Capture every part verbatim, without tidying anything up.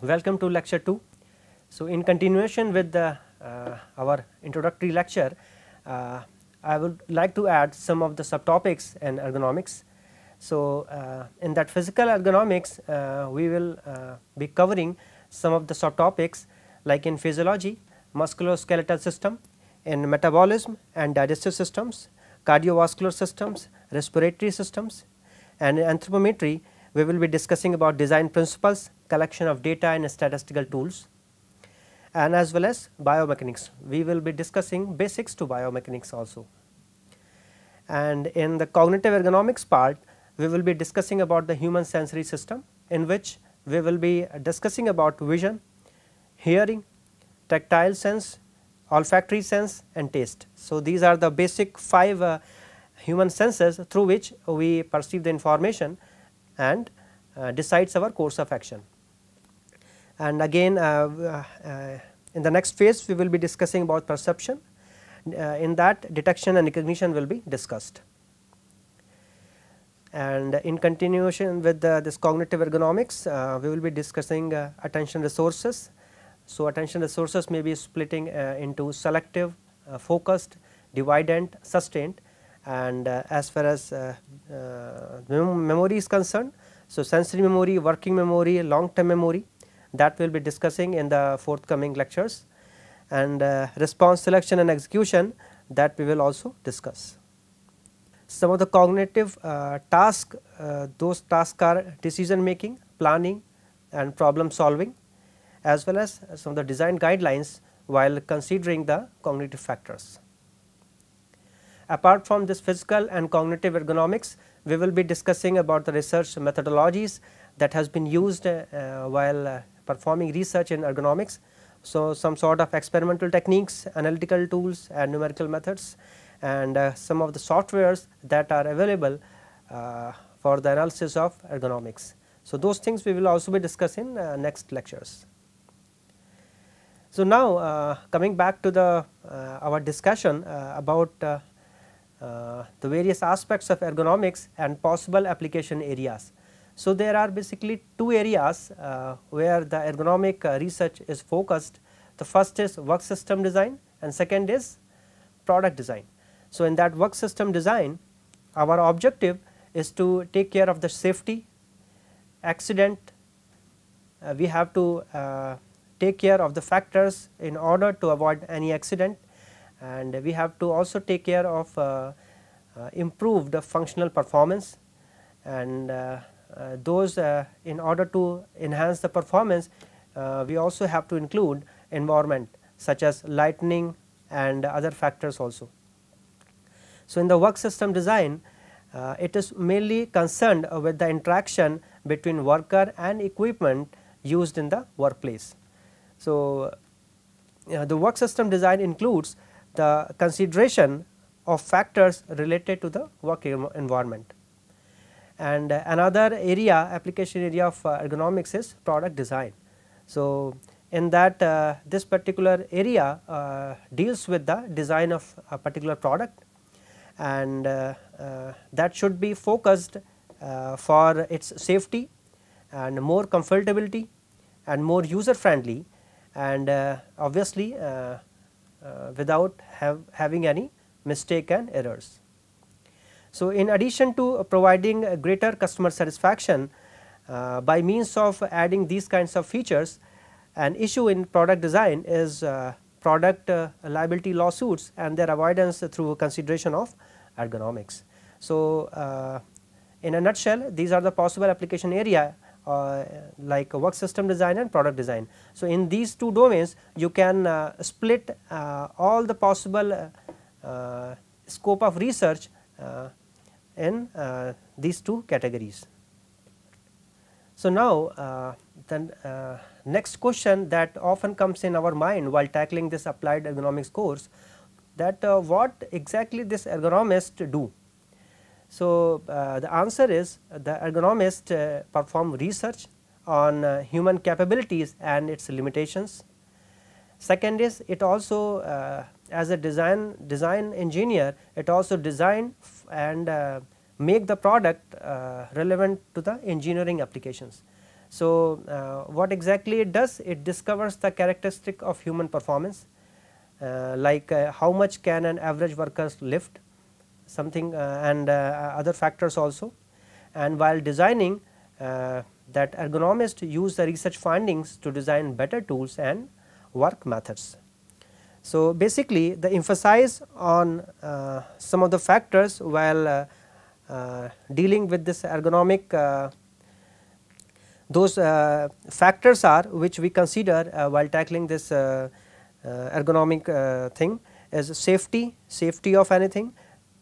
So, welcome to lecture two. So, in continuation with the, uh, our introductory lecture, uh, I would like to add some of the subtopics in ergonomics. So, uh, in that physical ergonomics, uh, we will uh, be covering some of the subtopics like in physiology, musculoskeletal system, in metabolism and digestive systems, cardiovascular systems, respiratory systems, and in anthropometry we will be discussing about design principles, collection of data and statistical tools, and as well as biomechanics. We will be discussing basics to biomechanics also. And in the cognitive ergonomics part, we will be discussing about the human sensory system, in which we will be discussing about vision, hearing, tactile sense, olfactory sense and taste. So, these are the basic five uh, human senses through which we perceive the information and uh, decides our course of action. And again uh, uh, in the next phase we will be discussing about perception, uh, in that detection and recognition will be discussed. And in continuation with uh, this cognitive ergonomics, uh, we will be discussing uh, attention resources. So, attention resources may be splitting uh, into selective, uh, focused, dividend, sustained. And uh, as far as uh, uh, mem memory is concerned, so sensory memory, working memory, long term memory, that we will be discussing in the forthcoming lectures, and uh, response selection and execution, that we will also discuss. Some of the cognitive uh, tasks, uh, those tasks are decision making, planning and problem solving, as well as some of the design guidelines while considering the cognitive factors. Apart from this physical and cognitive ergonomics, we will be discussing about the research methodologies that has been used uh, while uh, performing research in ergonomics. So, some sort of experimental techniques, analytical tools and numerical methods, and uh, some of the softwares that are available uh, for the analysis of ergonomics. So, those things we will also be discussing in uh, next lectures. So, now uh, coming back to the uh, our discussion uh, about uh, Uh, the various aspects of ergonomics and possible application areas. So, there are basically two areas uh, where the ergonomic uh, research is focused. The first is work system design and second is product design. So, in that work system design, our objective is to take care of the safety, accident, uh, we have to uh, take care of the factors in order to avoid any accident, and we have to also take care of uh, uh, improved functional performance, and uh, uh, those uh, in order to enhance the performance, uh, we also have to include environment such as lighting and other factors also. So, in the work system design, uh, it is mainly concerned with the interaction between worker and equipment used in the workplace. So, uh, the work system design includes the consideration of factors related to the work environment. And uh, another area, application area of uh, ergonomics is product design. So, in that uh, this particular area uh, deals with the design of a particular product, and uh, uh, that should be focused uh, for its safety and more comfortability and more user friendly, and uh, obviously uh, Uh, without have having any mistake and errors. So, in addition to uh, providing a greater customer satisfaction uh, by means of adding these kinds of features, an issue in product design is uh, product uh, liability lawsuits and their avoidance through consideration of ergonomics. So, uh, in a nutshell, these are the possible application area Uh, like work system design and product design. So, in these two domains you can uh, split uh, all the possible uh, uh, scope of research uh, in uh, these two categories. So, now uh, the uh, next question that often comes in our mind while tackling this applied ergonomics course, that uh, what exactly this ergonomist do. So, uh, the answer is the ergonomists uh, perform research on uh, human capabilities and its limitations. Second is it also uh, as a design design engineer, it also design and uh, make the product uh, relevant to the engineering applications. So, uh, what exactly it does? It discovers the characteristic of human performance, uh, like uh, how much can an average worker lift, something uh, and uh, other factors also. And while designing, uh, that ergonomists use the research findings to design better tools and work methods. So, basically the emphasis on uh, some of the factors while uh, uh, dealing with this ergonomic, uh, those uh, factors are which we consider uh, while tackling this uh, uh, ergonomic uh, thing is safety, safety of anything,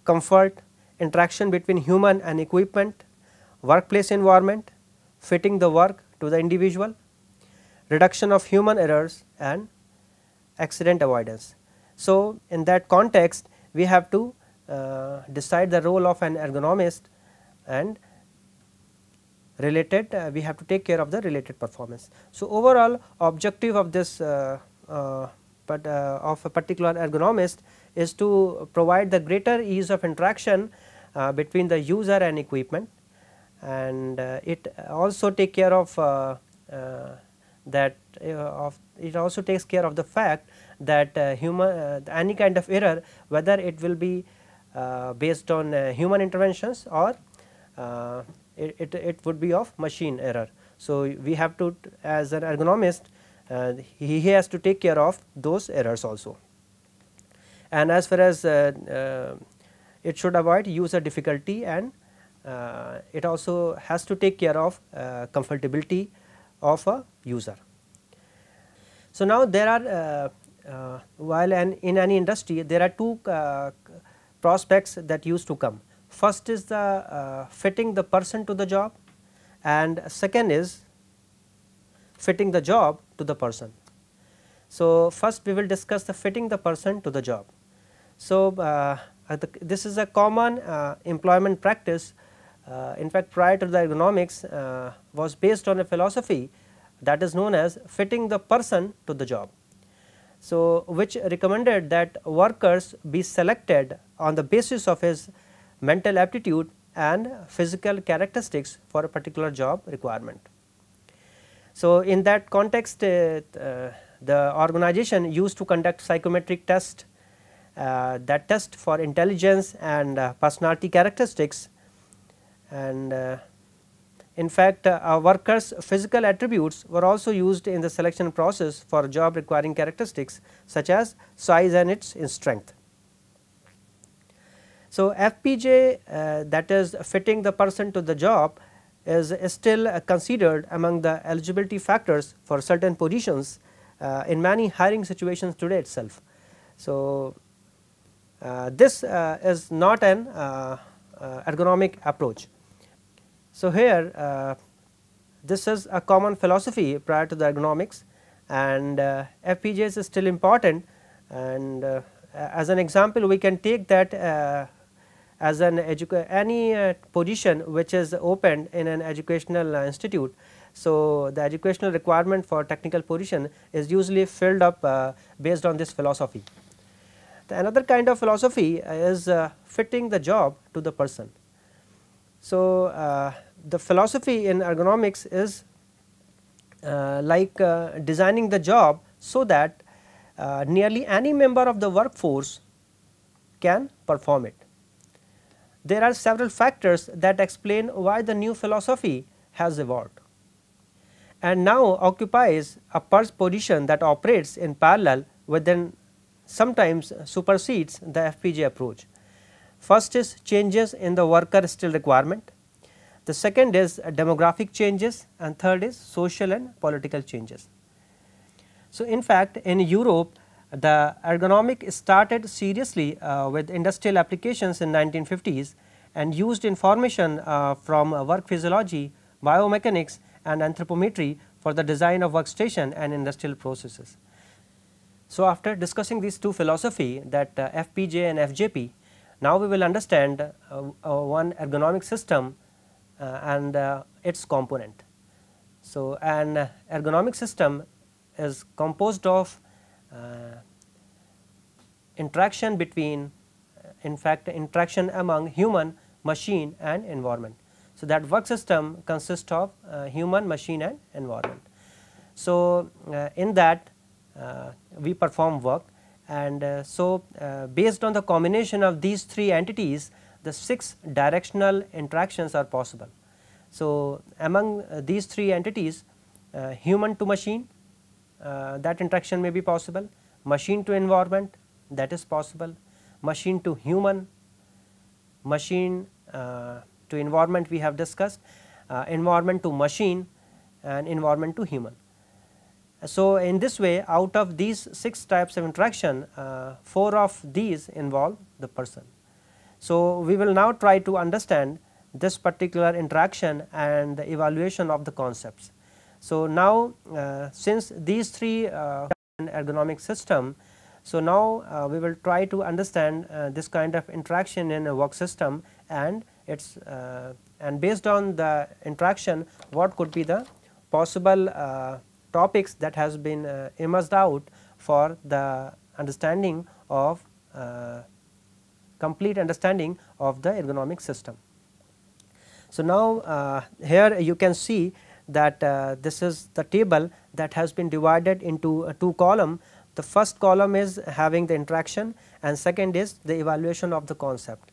comfort, interaction between human and equipment, workplace environment, fitting the work to the individual, reduction of human errors and accident avoidance. So, in that context we have to uh, decide the role of an ergonomist and related uh, we have to take care of the related performance. So, overall objective of this uh, uh, but uh, of a particular ergonomist is to provide the greater ease of interaction uh, between the user and equipment, and uh, it also take care of uh, uh, that uh, of it also takes care of the fact that uh, human uh, any kind of error, whether it will be uh, based on uh, human interventions or uh, it, it, it would be of machine error. So, we have to, as an ergonomist, uh, he, he has to take care of those errors also. And as far as uh, uh, it should avoid user difficulty, and uh, it also has to take care of uh, comfortability of a user. So, now there are uh, uh, while an in any industry there are two uh, prospects that used to come. First is the uh, fitting the person to the job, and second is fitting the job to the person. So, first we will discuss the fitting the person to the job. So, uh, this is a common uh, employment practice. Uh, in fact, prior to the ergonomics uh, was based on a philosophy that is known as fitting the person to the job. So, which recommended that workers be selected on the basis of his mental aptitude and physical characteristics for a particular job requirement. So, in that context uh, uh, the organization used to conduct psychometric tests uh, that test for intelligence and uh, personality characteristics, and uh, in fact uh, our workers' physical attributes were also used in the selection process for job requiring characteristics such as size and its strength. So, F P J uh, that is fitting the person to the job is still uh, considered among the eligibility factors for certain positions Uh, in many hiring situations today itself. So, uh, this uh, is not an uh, uh, ergonomic approach. So, here uh, this is a common philosophy prior to the ergonomics, and uh, F P J s is still important, and uh, as an example we can take that uh, as an educa any uh, position which is opened in an educational uh, institute. So, the educational requirement for technical position is usually filled up uh, based on this philosophy. The another kind of philosophy is uh, fitting the job to the person. So, uh, the philosophy in ergonomics is uh, like uh, designing the job so that uh, nearly any member of the workforce can perform it. There are several factors that explain why the new philosophy has evolved and now occupies a position that operates in parallel with, then sometimes supersedes, the F P J approach. First is changes in the worker skill requirement, the second is demographic changes, and third is social and political changes. So, in fact, in Europe the ergonomic started seriously uh, with industrial applications in nineteen fifties and used information uh, from work physiology, biomechanics and anthropometry for the design of workstation and industrial processes. So, after discussing these two philosophy, that uh, F P J and F J P, now we will understand uh, uh, one ergonomic system uh, and uh, its component. So, an ergonomic system is composed of uh, interaction between, in fact interaction among human, machine and environment. So, that work system consists of uh, human, machine and environment. So, uh, in that uh, we perform work, and uh, so uh, based on the combination of these three entities, the six directional interactions are possible. So, among uh, these three entities, uh, human to machine, uh, that interaction may be possible, machine to environment, that is possible, machine to human, machine uh, to environment we have discussed, uh, environment to machine and environment to human. So, in this way, out of these six types of interaction, uh, four of these involve the person. So, we will now try to understand this particular interaction and the evaluation of the concepts. So, now uh, since these three uh, ergonomic system, so now uh, we will try to understand uh, this kind of interaction in a work system, and it's uh, and based on the interaction, what could be the possible uh, topics that has been uh, emerged out for the understanding of uh, complete understanding of the ergonomic system. So now uh, here you can see that uh, this is the table that has been divided into uh, two columns. The first column is having the interaction, and second is the evaluation of the concept.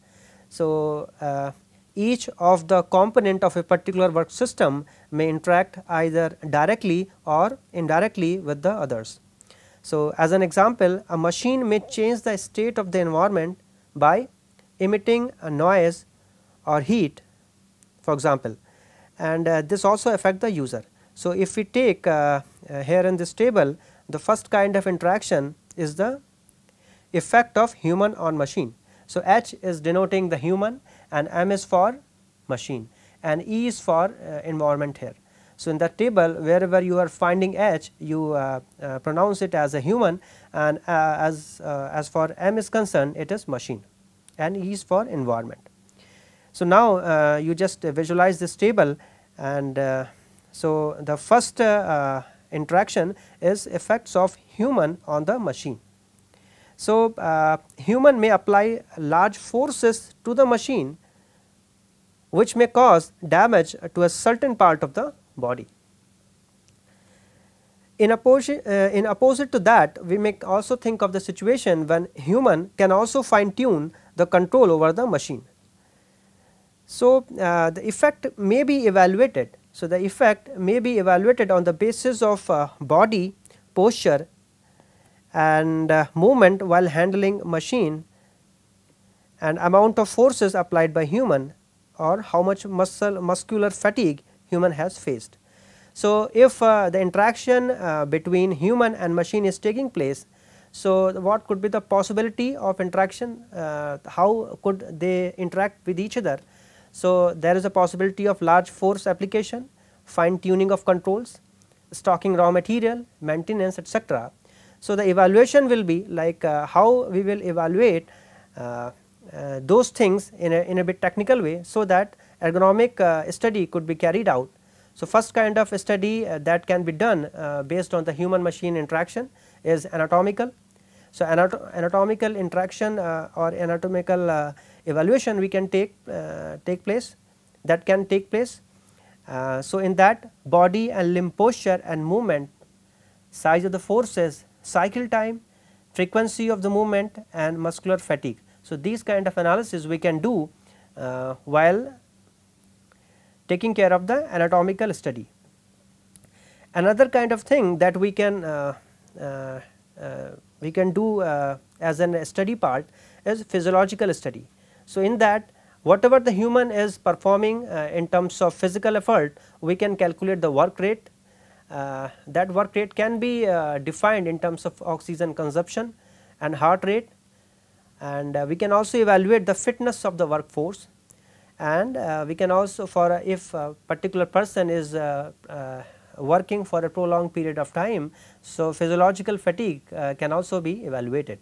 So uh, each of the component of a particular work system may interact either directly or indirectly with the others. So as an example, a machine may change the state of the environment by emitting a noise or heat, for example, and uh, this also affects the user. So if we take uh, uh, here in this table, the first kind of interaction is the effect of human on machine. So H is denoting the human and M is for machine and E is for uh, environment here. So in the table, wherever you are finding H, you uh, uh, pronounce it as a human, and uh, as, uh, as for M is concerned, it is machine, and E is for environment. So now uh, you just visualize this table, and uh, so the first uh, uh, interaction is effects of human on the machine. So uh, human may apply large forces to the machine which may cause damage to a certain part of the body. In, opposi uh, in opposite to that, we may also think of the situation when human can also fine tune the control over the machine. So uh, the effect may be evaluated. So the effect may be evaluated on the basis of uh, body posture and uh, movement while handling machine, and amount of forces applied by human, or how much muscle muscular fatigue human has faced. So if uh, the interaction uh, between human and machine is taking place, so what could be the possibility of interaction, uh, how could they interact with each other? So there is a possibility of large force application, fine tuning of controls, stocking raw material, maintenance, et cetera. So the evaluation will be like uh, how we will evaluate uh, uh, those things in a, in a bit technical way, so that ergonomic uh, study could be carried out. So first kind of study uh, that can be done uh, based on the human machine interaction is anatomical. So anato anatomical interaction uh, or anatomical uh, evaluation we can take uh, take place that can take place. Uh, so in that, body and limb posture and movement, size of the forces, cycle time, frequency of the movement and muscular fatigue. So these kind of analysis we can do uh, while taking care of the anatomical study. Another kind of thing that we can uh, uh, uh, we can do uh, as an study part is physiological study. So in that, whatever the human is performing uh, in terms of physical effort, we can calculate the work rate. Uh, that work rate can be uh, defined in terms of oxygen consumption and heart rate, and uh, we can also evaluate the fitness of the workforce, and uh, we can also, for uh, if a particular person is uh, uh, working for a prolonged period of time, so physiological fatigue uh, can also be evaluated.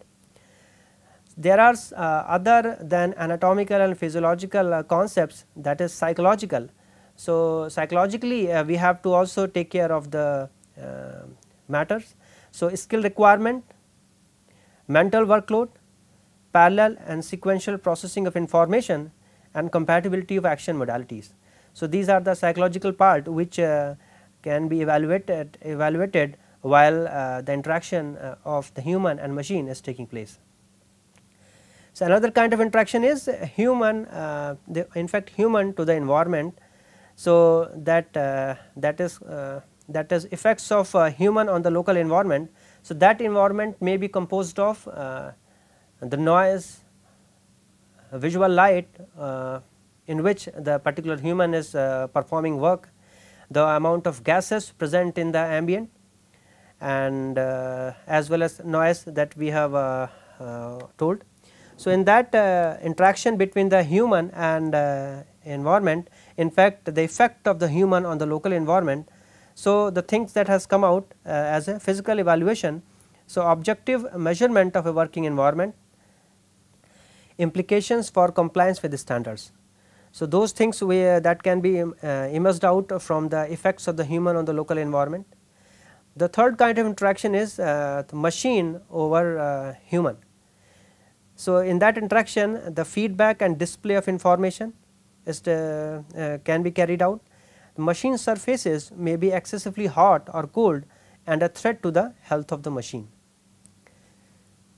There are uh, other than anatomical and physiological uh, concepts, that is psychological. So psychologically uh, we have to also take care of the uh, matters. So skill requirement, mental workload, parallel and sequential processing of information and compatibility of action modalities. So, these are the psychological part which uh, can be evaluated evaluated while uh, the interaction uh, of the human and machine is taking place. So, another kind of interaction is human uh, the in fact human to the environment. So, that uh, that is uh, that is effects of uh, human on the local environment. So, that environment may be composed of uh, the noise, visual light uh, in which the particular human is uh, performing work, the amount of gases present in the ambient, and uh, as well as noise that we have uh, uh, told. So, in that uh, interaction between the human and uh, environment, in fact the effect of the human on the local environment. So, the things that has come out uh, as a physical evaluation. So, objective measurement of a working environment, implications for compliance with the standards. So, those things we uh, that can be um, uh, immersed out from the effects of the human on the local environment. The third kind of interaction is uh, the machine over uh, human. So, in that interaction the feedback and display of information is the, uh, can be carried out. The machine surfaces may be excessively hot or cold and a threat to the health of the machine.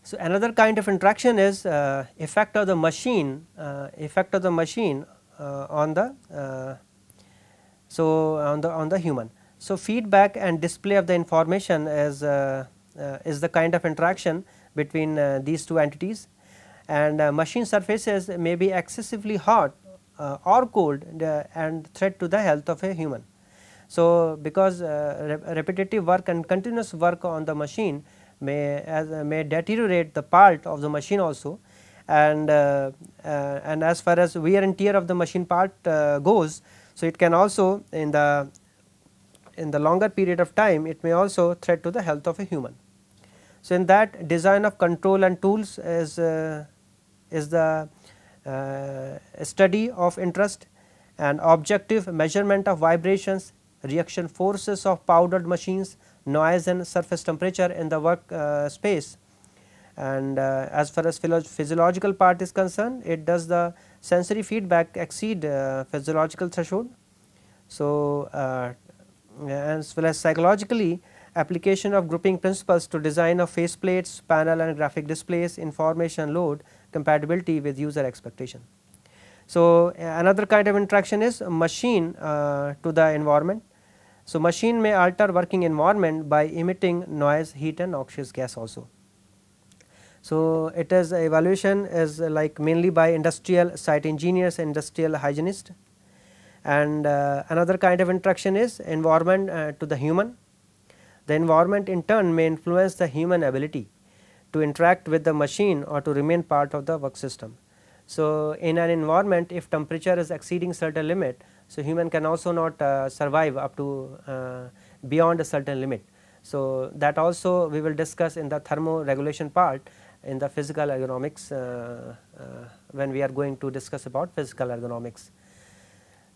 So, another kind of interaction is uh, effect of the machine, uh, effect of the machine uh, on the uh, so on the on the human. So, feedback and display of the information is uh, uh, is the kind of interaction between uh, these two entities, and uh, machine surfaces may be excessively hot uh, or cold uh, and threat to the health of a human. So, because uh, re repetitive work and continuous work on the machine may as uh, may deteriorate the part of the machine also, and uh, uh, and as far as wear and tear of the machine part uh, goes, so it can also in the in the longer period of time it may also threat to the health of a human. So, in that design of control and tools is uh, is the uh, study of interest, and objective measurement of vibrations, reaction forces of powdered machines, noise and surface temperature in the work uh, space. And uh, as far as physiological part is concerned, it does the sensory feedback exceed uh, physiological threshold. So, uh, as well as psychologically, application of grouping principles to design of face plates, panel and graphic displays, information load, compatibility with user expectation. So, another kind of interaction is machine uh, to the environment. So, machine may alter working environment by emitting noise, heat and noxious gas also. So, it is evaluation is like mainly by industrial site engineers, industrial hygienist, and uh, another kind of interaction is environment uh, to the human. The environment in turn may influence the human ability to interact with the machine or to remain part of the work system. So, in an environment if temperature is exceeding certain limit, so human can also not uh, survive up to uh, beyond a certain limit. So, that also we will discuss in the thermoregulation part in the physical ergonomics uh, uh, when we are going to discuss about physical ergonomics.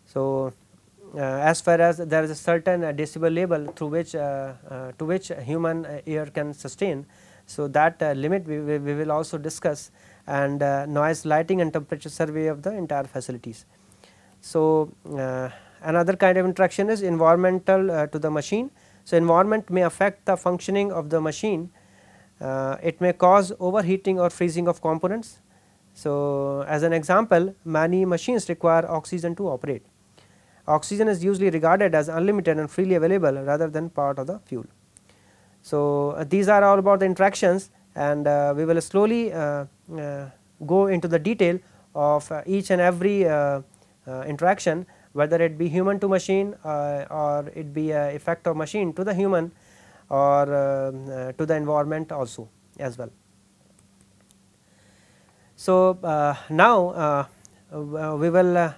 So, uh, as far as there is a certain uh, decibel level through which uh, uh, to which human ear can sustain, so that uh, limit we, we, we will also discuss, and uh, noise, lighting and temperature survey of the entire facilities. So, uh, another kind of interaction is environmental uh, to the machine. So, environment may affect the functioning of the machine, uh, it may cause overheating or freezing of components. So, as an example, many machines require oxygen to operate. Oxygen is usually regarded as unlimited and freely available rather than part of the fuel. So, uh, these are all about the interactions, and uh, we will slowly uh, uh, go into the detail of uh, each and every uh, uh, interaction, whether it be human to machine uh, or it be uh, effect of machine to the human or uh, uh, to the environment also as well. So, uh, now uh, uh, we will uh,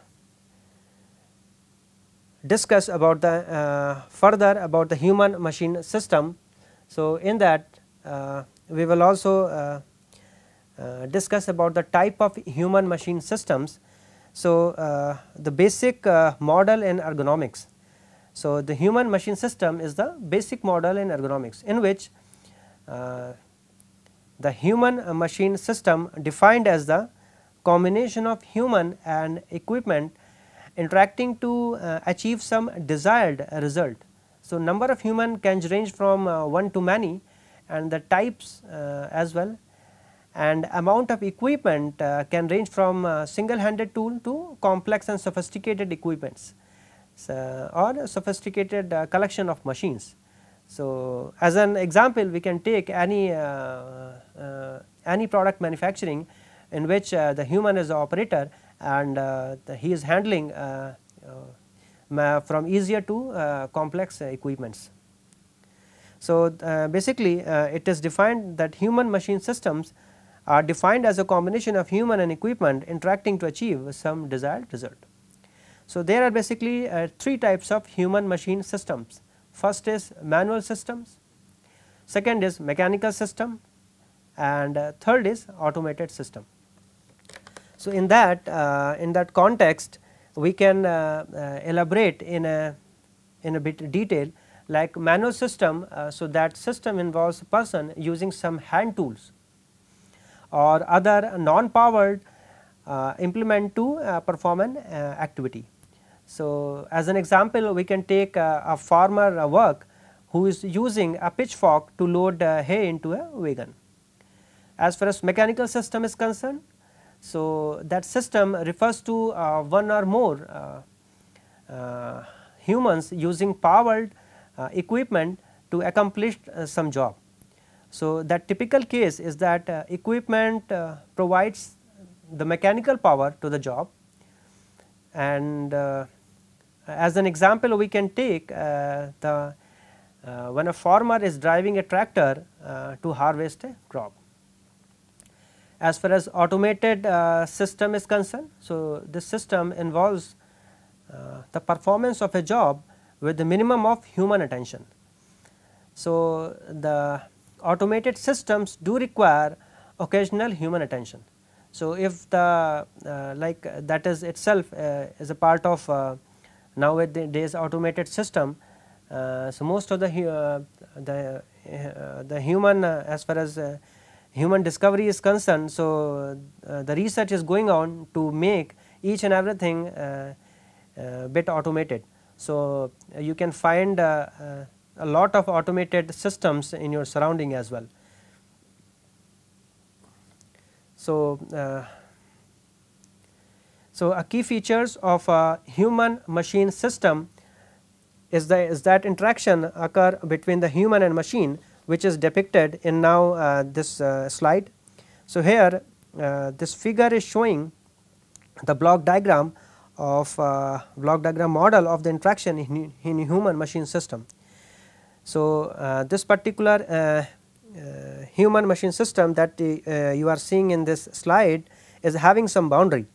discuss about the uh, further about the human machine system. So, in that uh, we will also uh, uh, discuss about the type of human machine systems. So, uh, the basic uh, model in ergonomics. So, the human machine system is the basic model in ergonomics, in which uh, the human machine system defined as the combination of human and equipment interacting to uh, achieve some desired result. So, number of human can range from uh, one to many, and the types uh, as well, and amount of equipment uh, can range from uh, single handed tool to complex and sophisticated equipments, so, or sophisticated uh, collection of machines. So, as an example, we can take any, uh, uh, any product manufacturing in which uh, the human is the operator, and uh, the he is handling uh, uh, from easier to uh, complex uh, equipments. So, uh, basically uh, it is defined that human machine systems are defined as a combination of human and equipment interacting to achieve some desired result. So, there are basically uh, three types of human machine systems. First is manual systems, second is mechanical system, and uh, third is automated system. So, in that uh, in that context we can uh, uh, elaborate in a in a bit detail, like manual system. Uh, so, that system involves a person using some hand tools or other non powered uh, implement to uh, perform an uh, activity. So, as an example, we can take uh, a farmer uh, work who is using a pitchfork to load uh, hay into a wagon. As far as mechanical system is concerned, so that system refers to uh, one or more uh, uh, humans using powered Uh, equipment to accomplish uh, some job. So, that typical case is that uh, equipment uh, provides the mechanical power to the job, and uh, as an example we can take uh, the uh, when a farmer is driving a tractor uh, to harvest a crop. As far as automated uh, system is concerned, so this system involves uh, the performance of a job with the minimum of human attention. So, the automated systems do require occasional human attention. So, if the uh, like uh, that is itself uh, is a part of uh, nowadays automated system. Uh, so, most of the uh, the, uh, the human uh, as far as uh, human discovery is concerned. So, uh, the research is going on to make each and everything uh, uh, bit automated. So, uh, you can find uh, uh, a lot of automated systems in your surrounding as well. So, uh, so a key features of a human machine system is, the, is that interaction occur between the human and machine, which is depicted in now uh, this uh, slide. So, here uh, this figure is showing the block diagram of uh, block diagram model of the interaction in, in human machine system. So, uh, this particular uh, uh, human machine system that uh, you are seeing in this slide is having some boundary.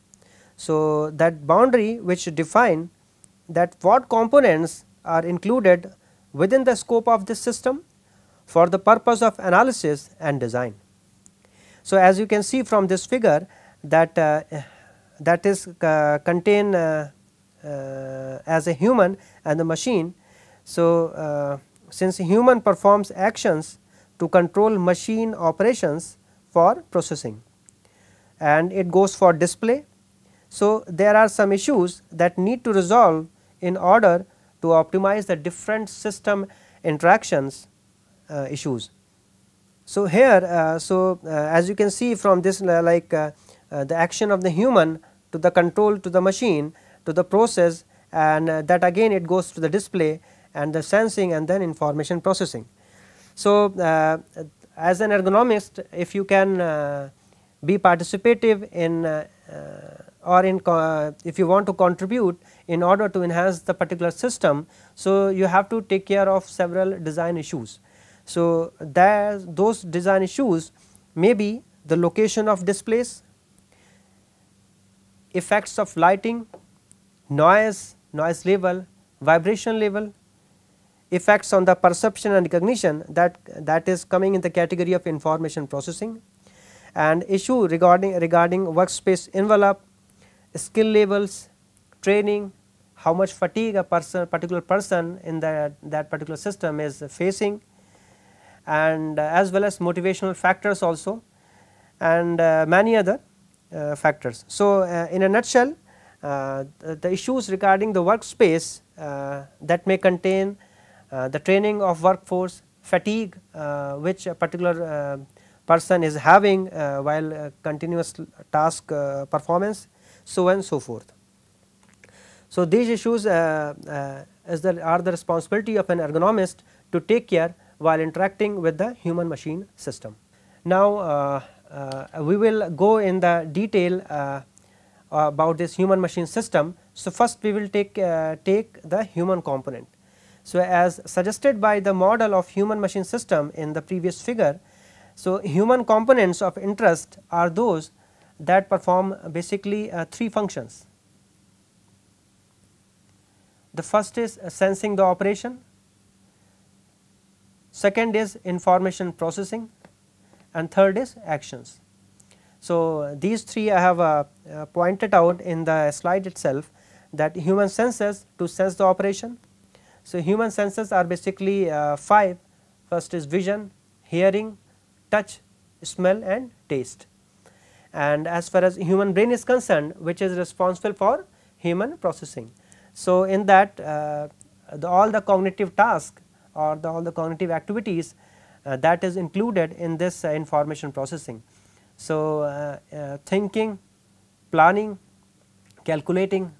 So, that boundary which define that what components are included within the scope of this system for the purpose of analysis and design. So, as you can see from this figure that uh, that is uh, contain uh, uh, as a human and the machine. So, uh, since human performs actions to control machine operations for processing, and it goes for display. So, there are some issues that need to resolve in order to optimize the different system interactions uh, issues. So, here uh, so uh, as you can see from this uh, like uh, Uh, the action of the human to the control to the machine to the process, and uh, that again it goes to the display and the sensing and then information processing. So, uh, as an ergonomist, if you can uh, be participative in uh, uh, or in uh, if you want to contribute in order to enhance the particular system, so you have to take care of several design issues. So, there those design issues may be the location of displays, effects of lighting, noise, noise level, vibration level, effects on the perception and recognition, that that is coming in the category of information processing, and issue regarding regarding workspace envelope, skill levels, training, how much fatigue a person particular person in that that particular system is facing, and as well as motivational factors also, and uh, many other Uh, factors. So, uh, in a nutshell, uh, the issues regarding the workspace uh, that may contain uh, the training of workforce, fatigue uh, which a particular uh, person is having uh, while uh, continuous task uh, performance, so on and so forth. So, these issues uh, uh, as the, are the responsibility of an ergonomist to take care while interacting with the human machine system. Now, uh, uh, we will go in the detail uh, about this human machine system. So, first we will take, uh, take the human component. So, as suggested by the model of human machine system in the previous figure, so human components of interest are those that perform basically uh, three functions. The first is sensing the operation, second is information processing, and third is actions. So, these three I have uh, uh, pointed out in the slide itself, that human senses to sense the operation. So, human senses are basically uh, five, first is vision, hearing, touch, smell and taste. And as far as human brain is concerned, which is responsible for human processing. So, in that uh, the, all the cognitive tasks or the, all the cognitive activities uh, that is included in this uh, information processing. So, uh, uh, thinking, planning, calculating,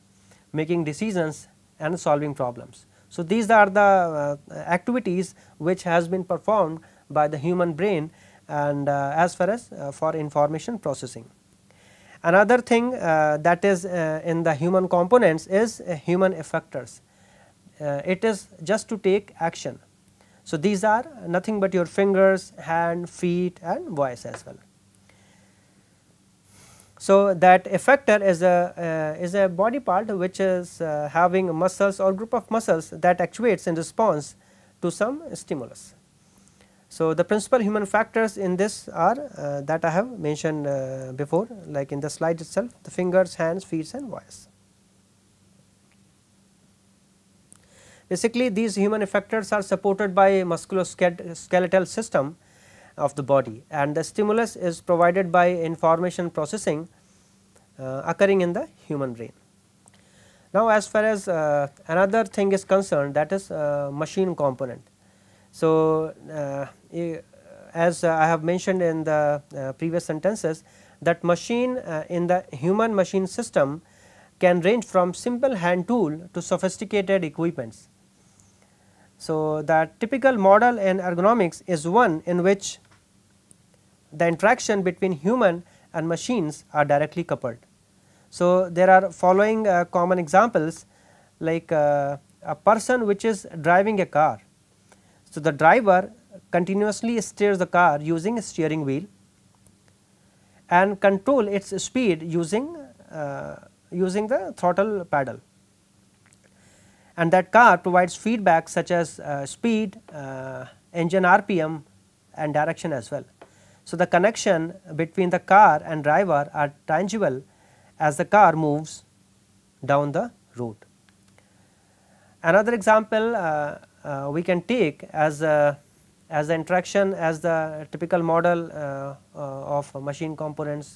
making decisions and solving problems. So, these are the uh, activities which has been performed by the human brain and uh, as far as uh, for information processing. Another thing uh, that is uh, in the human components is uh, human effectors. Uh, it is just to take action. So, these are nothing but your fingers, hand, feet and voice as well. So, that effector is a, uh, is a body part which is uh, having muscles or group of muscles that actuates in response to some stimulus. So, the principal human factors in this are uh, that I have mentioned uh, before, like in the slide itself, the fingers, hands, feet and voice. Basically, these human effectors are supported by musculoskeletal system of the body, and the stimulus is provided by information processing uh, occurring in the human brain. Now, as far as uh, another thing is concerned, that is uh, machine component. So, uh, as I have mentioned in the uh, previous sentences, that machine uh, in the human machine system can range from simple hand tool to sophisticated equipments. So, the typical model in ergonomics is one in which the interaction between human and machines are directly coupled. So, there are following uh, common examples, like uh, a person which is driving a car. So, the driver continuously steers the car using a steering wheel and control its speed using, uh, using the throttle paddle, and that car provides feedback such as uh, speed, uh, engine R P M and direction as well. So, the connection between the car and driver are tangible as the car moves down the road. Another example uh, Uh, we can take as a, as the interaction as the typical model uh, uh, of machine components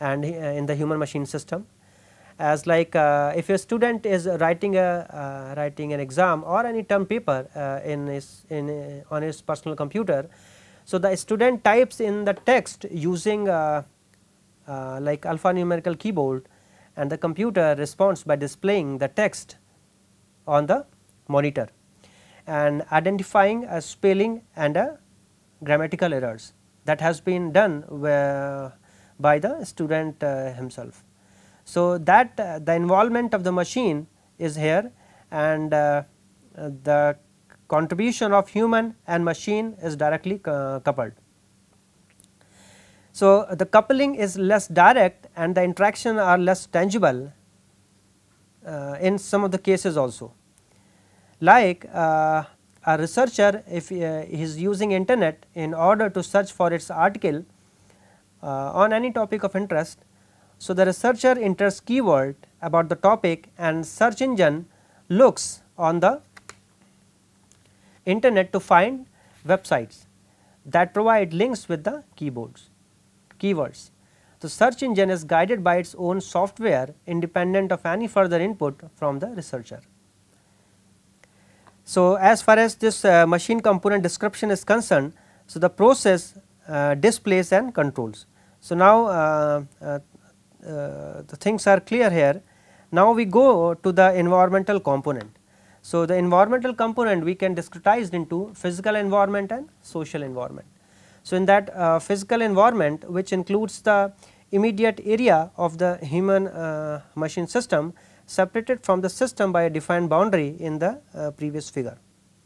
and uh, in the human machine system, as like uh, if a student is writing a uh, writing an exam or any term paper uh, in his in uh, on his personal computer. So, the student types in the text using uh, uh, like alphanumerical keyboard, and the computer responds by displaying the text on the monitor and identifying a spelling and a grammatical errors that has been done by the student uh, himself. So, that uh, the involvement of the machine is here, and uh, the contribution of human and machine is directly uh, coupled. So, the coupling is less direct and the interaction are less tangible uh, in some of the cases also. Like uh, a researcher, if uh, he is using internet in order to search for its article uh, on any topic of interest. So, the researcher enters keyword about the topic and search engine looks on the internet to find websites that provide links with the keyboards, keywords. The search engine is guided by its own software independent of any further input from the researcher. So, as far as this uh, machine component description is concerned, so the process uh, displays and controls. So, now uh, uh, uh, the things are clear here. Now, we go to the environmental component. So, the environmental component we can discretize into physical environment and social environment. So, in that uh, physical environment, which includes the immediate area of the human uh, machine system separated from the system by a defined boundary in the uh, previous figure.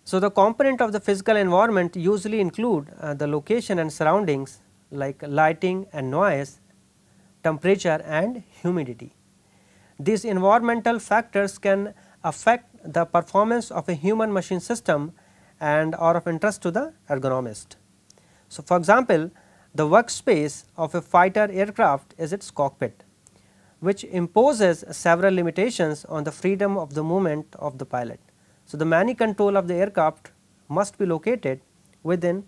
So, the component of the physical environment usually include uh, the location and surroundings like lighting and noise, temperature and humidity. These environmental factors can affect the performance of a human machine system and are of interest to the ergonomist. So, for example, the workspace of a fighter aircraft is its cockpit, which imposes several limitations on the freedom of the movement of the pilot. So, the manual control of the aircraft must be located within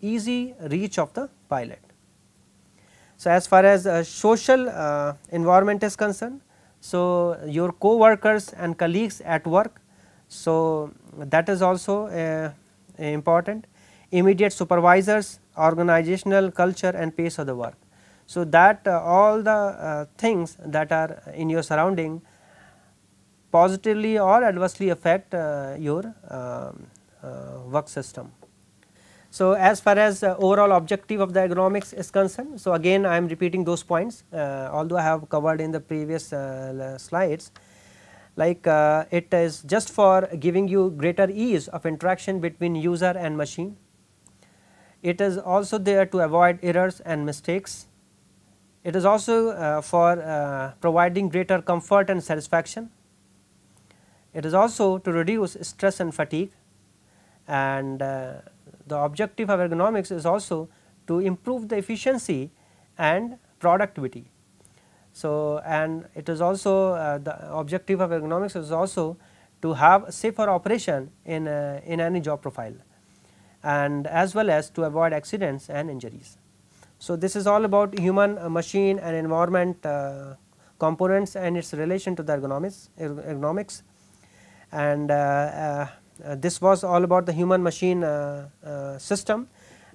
easy reach of the pilot. So, as far as uh, social uh, environment is concerned, so your co-workers and colleagues at work, so that is also uh, important. Immediate supervisors, organizational culture and pace of the work. So, that uh, all the uh, things that are in your surrounding positively or adversely affect uh, your uh, uh, work system. So, as far as uh, overall objective of the ergonomics is concerned, so again I am repeating those points uh, although I have covered in the previous uh, slides, like uh, it is just for giving you greater ease of interaction between user and machine. It is also there to avoid errors and mistakes. It is also uh, for uh, providing greater comfort and satisfaction. It is also to reduce stress and fatigue, and uh, the objective of ergonomics is also to improve the efficiency and productivity. So, and it is also uh, the objective of ergonomics is also to have safer operation in, uh, in any job profile, and as well as to avoid accidents and injuries. So, this is all about human, uh, machine and environment uh, components and its relation to the ergonomics, ergonomics. and uh, uh, Uh, this was all about the human machine uh, uh, system.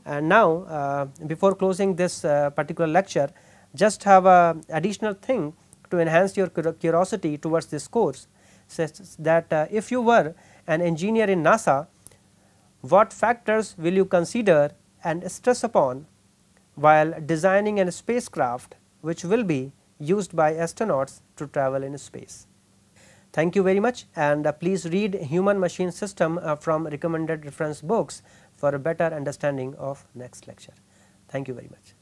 And now uh, before closing this uh, particular lecture, just have a additional thing to enhance your curiosity towards this course, says that uh, if you were an engineer in NASA, what factors will you consider and stress upon while designing a spacecraft which will be used by astronauts to travel in space. Thank you very much, and uh, please read Human Machine System uh, from recommended reference books for a better understanding of next lecture. Thank you very much.